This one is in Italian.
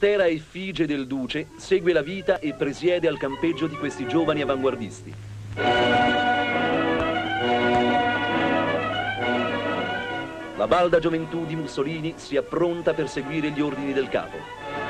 L'intera effigie del Duce segue la vita e presiede al campeggio di questi giovani avanguardisti. La balda gioventù di Mussolini si appronta per seguire gli ordini del capo.